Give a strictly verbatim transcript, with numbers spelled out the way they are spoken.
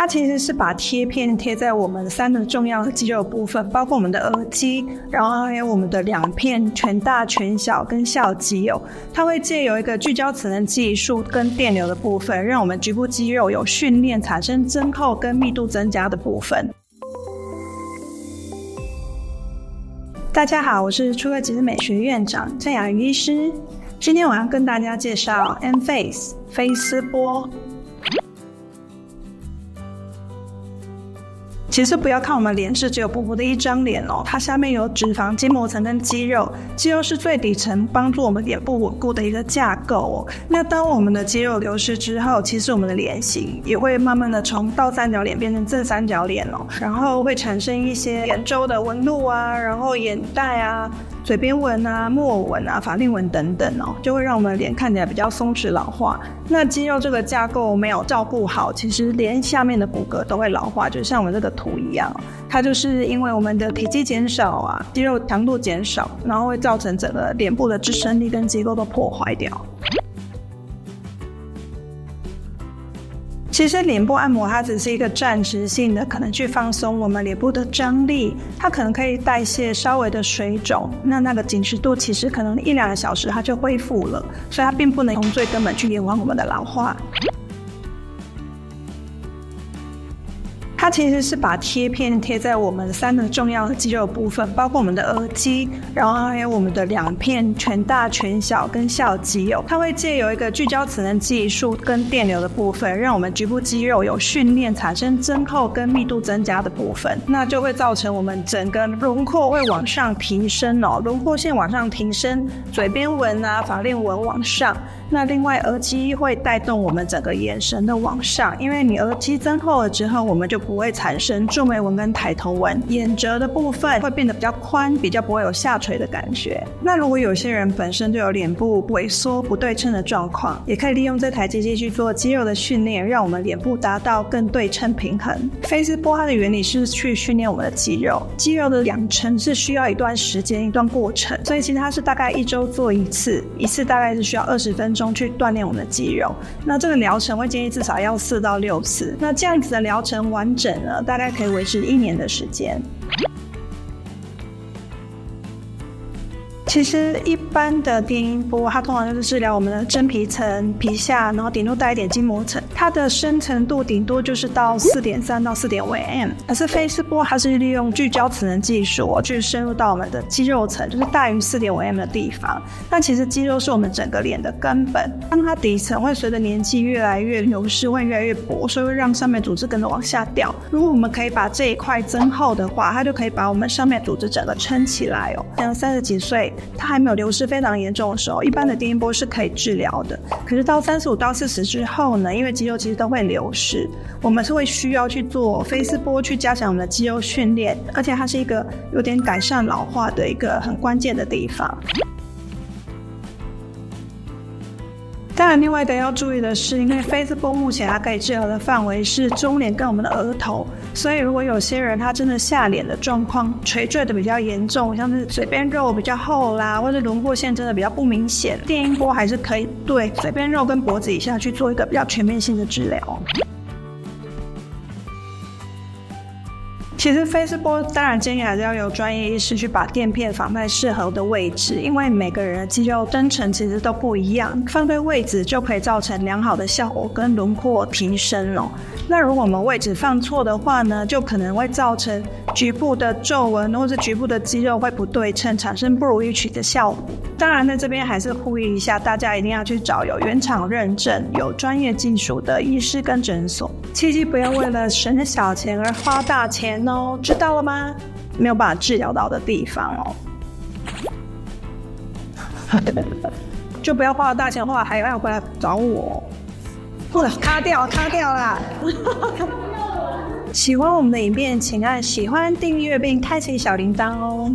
它其实是把贴片贴在我们三个重要的肌肉部分，包括我们的额肌，然后还有我们的两片全大、全小跟小肌肉。它会借由一个聚焦磁能技术跟电流的部分，让我们局部肌肉有训练、产生增厚跟密度增加的部分。 大家好，我是初科急诊美学院长郑雅瑜医师。今天我要跟大家介绍 E M F A C E 菲斯波。其实不要看我们脸是只有薄薄的一张脸哦，它下面有脂肪、筋膜层跟肌肉。肌肉是最底层帮助我们脸部稳固的一个架构哦。那当我们的肌肉流失之后，其实我们的脸型也会慢慢的从倒三角脸变成正三角脸哦，然后会产生一些眼周的纹路啊，然后眼袋啊、嘴边纹啊、木偶纹啊、法令纹等等哦，就会让我们的脸看起来比较松弛老化。那肌肉这个架构没有照顾好，其实连下面的骨骼都会老化，就像我们这个 图一样，它就是因为我们的体积减少啊，肌肉强度减少，然后会造成整个脸部的支撑力跟结构都破坏掉。其实脸部按摩它只是一个暂时性的，可能去放松我们脸部的张力，它可能可以代谢稍微的水肿，那那个紧实度其实可能一两个小时它就恢复了，所以它并不能从最根本去延缓我们的老化。 它其实是把贴片贴在我们三个重要的肌肉部分，包括我们的额肌，然后还有我们的两片全大、全小跟小肌肉。它会借由一个聚焦磁能技术跟电流的部分，让我们局部肌肉有训练、产生增厚跟密度增加的部分，那就会造成我们整个轮廓会往上提升哦，轮廓线往上提升，嘴边纹啊、法令纹往上。那另外额肌会带动我们整个眼神的往上，因为你额肌增厚了之后，我们就 不会产生皱眉纹跟抬头纹，眼褶的部分会变得比较宽，比较不会有下垂的感觉。那如果有些人本身就有脸部萎缩不对称的状况，也可以利用这台机器去做肌肉的训练，让我们脸部达到更对称平衡。菲斯波它的原理是去训练我们的肌肉，肌肉的养成是需要一段时间、一段过程，所以其实它是大概一周做一次，一次大概是需要二十分钟去锻炼我们的肌肉。那这个疗程会建议至少要四到六次。那这样子的疗程完 整呢，大概可以维持一年的时间。 其实一般的电音波，它通常就是治疗我们的真皮层、皮下，然后顶多带一点筋膜层，它的深层度顶多就是到 四点三 到 四点五 A M。而是菲斯波，它是利用聚焦磁能技术去深入到我们的肌肉层，就是大于 四点五 A M 的地方。那其实肌肉是我们整个脸的根本，当它底层会随着年纪越来越流失，会越来越薄，所以会让上面组织跟着往下掉。如果我们可以把这一块增厚的话，它就可以把我们上面组织整个撑起来哦。像三十几岁 它还没有流失非常严重的时候，一般的电音波是可以治疗的。可是到三十五到四十之后呢，因为肌肉其实都会流失，我们是会需要去做菲斯波去加强我们的肌肉训练，而且它是一个有点改善老化的一个很关键的地方。 当然，另外的要注意的是，因为菲斯波目前它可以治疗的范围是中脸跟我们的额头，所以如果有些人他真的下脸的状况垂坠的比较严重，像是嘴边肉比较厚啦，或者轮廓线真的比较不明显，电音波还是可以对嘴边肉跟脖子以下去做一个比较全面性的治疗。 其实菲斯波当然建议还是要由专业医师去把垫片放在适合的位置，因为每个人的肌肉增程其实都不一样，放对位置就可以造成良好的效果跟轮廓提升哦。那如果我们位置放错的话呢，就可能会造成局部的皱纹或者局部的肌肉会不对称，产生不如预期的效果。当然在这边还是呼吁一下，大家一定要去找有原厂认证、有专业技术的医师跟诊所，切记不要为了省小钱而花大钱哦。 哦，知道了吗？没有办法治疗到的地方哦，就不要花了大钱，花还要回来找我。或者卡掉，卡掉啦！喜欢我们的影片，请按喜欢、订阅并开启小铃铛哦。